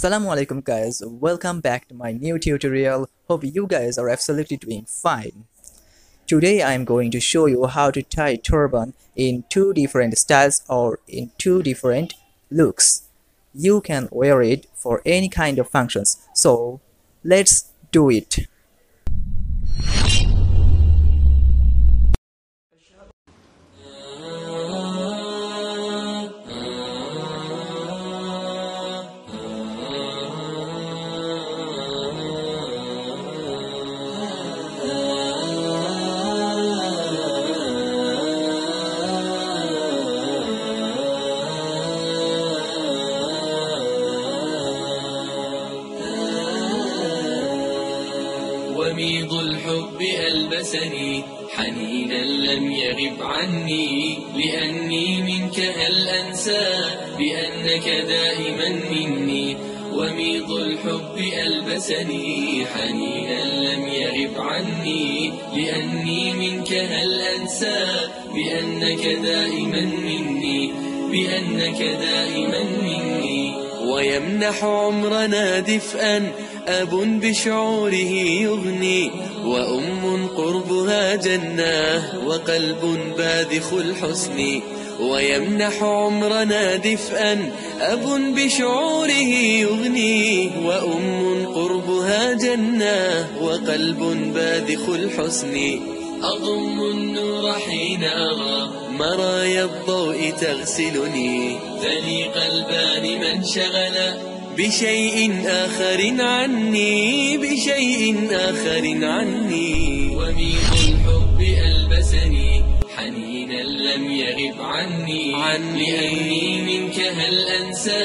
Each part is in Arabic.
Assalamualaikum guys, welcome back to my new tutorial. Hope you guys are absolutely doing fine. Today I am going to show you how to tie turban in two different styles or in two different looks. You can wear it for any kind of functions. So let's do it. وميض الحب ألبسني حنينا لم يغب عني لأني منك هل أنسى بأنك دائما مني. وميض الحب ألبسني حنينا لم يغب عني لأني منك هل أنسى بأنك دائما مني بأنك دائما مني. ويمنح عمرنا دفئا أب بشعوره يغني وأم قربها جنة وقلب باذخ الحسن. ويمنح عمرنا دفئا أب بشعوره يغني وأم قربها جنة وقلب باذخ الحسن. أضم النور حين أرى مرايا الضوء تغسلني ثني قلبان من شغل بشيء آخر عني بشيء آخر عني. وميض الحب ألبسني حنينا لم يغب عني لأني منك هل أنسى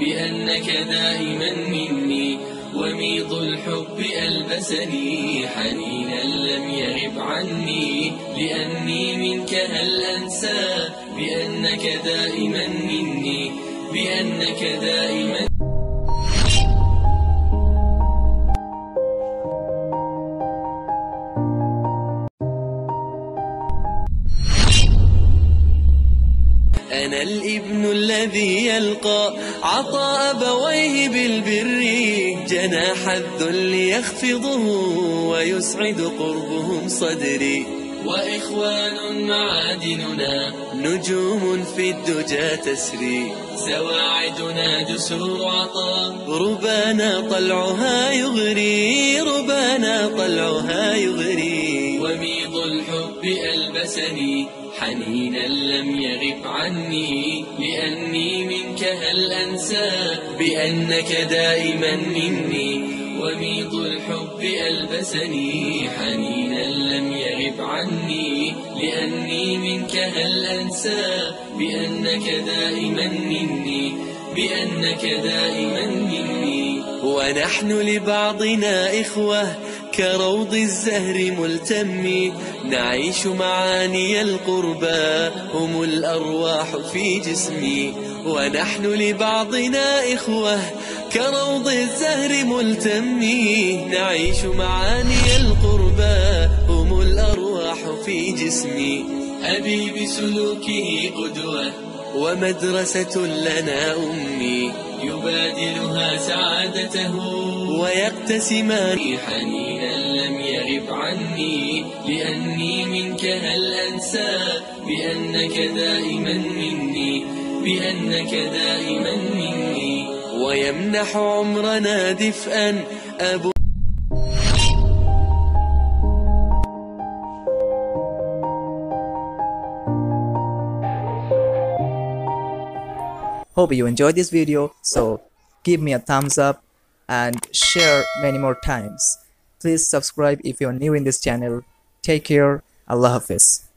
بأنك دائما مني. وميض الحب ألبسني حنينا لم يغب عني لأني منك هل أنسى بأنك دائما مني بأنك دائما. أنا الابن الذي يلقى عطاء أبويه بالبر جناح الذل يخفضه ويسعد قربهم صدري. وإخوان معادننا نجوم في الدجى تسري سواعدنا جسور عطاء ربانا طلعها يغري ربانا طلعها يغري. وميض الحب ألبسني حنينا لم يغب عني لأني منك هل أنسى بأنك دائما مني. وميض الحب ألبسني حنينا لم يغب عني لأني منك هل أنسى بأنك دائما مني بأنك دائما مني. ونحن لبعضنا إخوة كروض الزهر ملتم نعيش معاني القربى هم الأرواح في جسمي. ونحن لبعضنا إخوة كروض الزهر ملتم نعيش معاني القربى هم الأرواح في جسمي. أبي بسلوكه قدوة ومدرسة لنا أمي يبادلها سعادته ويقتسمان حنينا لم يغب عني لأني منك هل أنسى بأنك دائما مني بأنك دائما مني. ويمنح عمرنا دفئا أبو Hope you enjoyed this video, so give me a thumbs up and share many more times. Please subscribe if you're new in this channel. Take care. Allah Hafiz.